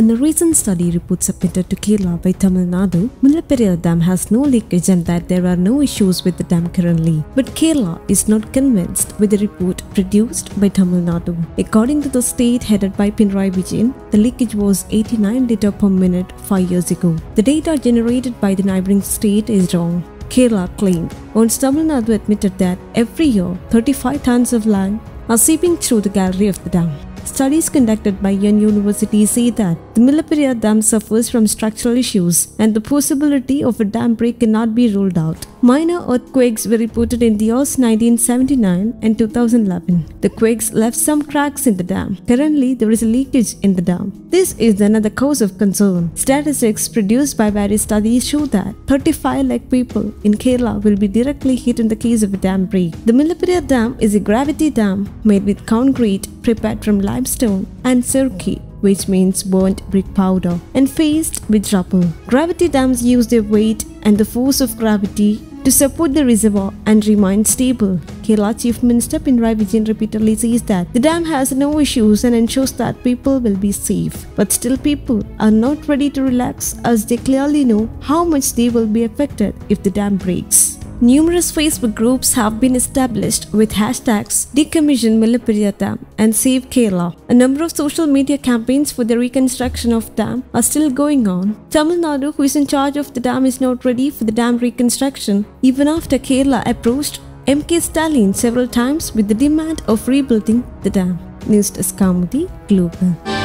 In a recent study report submitted to Kerala by Tamil Nadu, Mullaperiyar Dam has no leakage and that there are no issues with the dam currently. But Kerala is not convinced with the report produced by Tamil Nadu. According to the state headed by Pinarayi Vijayan, the leakage was 89 litre per minute 5 years ago. The data generated by the neighbouring state is wrong, Kerala claimed, once Tamil Nadu admitted that every year 35 tons of land are seeping through the gallery of the dam. Studies conducted by Yen University say that the Mullaperiyar Dam suffers from structural issues and the possibility of a dam break cannot be ruled out. Minor earthquakes were reported in the years 1979 and 2011. The quakes left some cracks in the dam. Currently, there is a leakage in the dam. This is another cause of concern. Statistics produced by various studies show that 35 lakh people in Kerala will be directly hit in the case of a dam break. The Mullaperiyar Dam is a gravity dam made with concrete prepared from limestone and circuit, which means burnt brick powder, and faced with rubble. Gravity dams use their weight and the force of gravity to support the reservoir and remain stable. Kerala Chief Minister Pinarayi Vijayan repeatedly says that the dam has no issues and ensures that people will be safe. But still, people are not ready to relax as they clearly know how much they will be affected if the dam breaks. Numerous Facebook groups have been established with hashtags Decommission Mullaperiyar Dam and Save Kerala. A number of social media campaigns for the reconstruction of dam are still going on. Tamil Nadu, who is in charge of the dam, is not ready for the dam reconstruction, even after Kerala approached MK Stalin several times with the demand of rebuilding the dam. News Desk Global.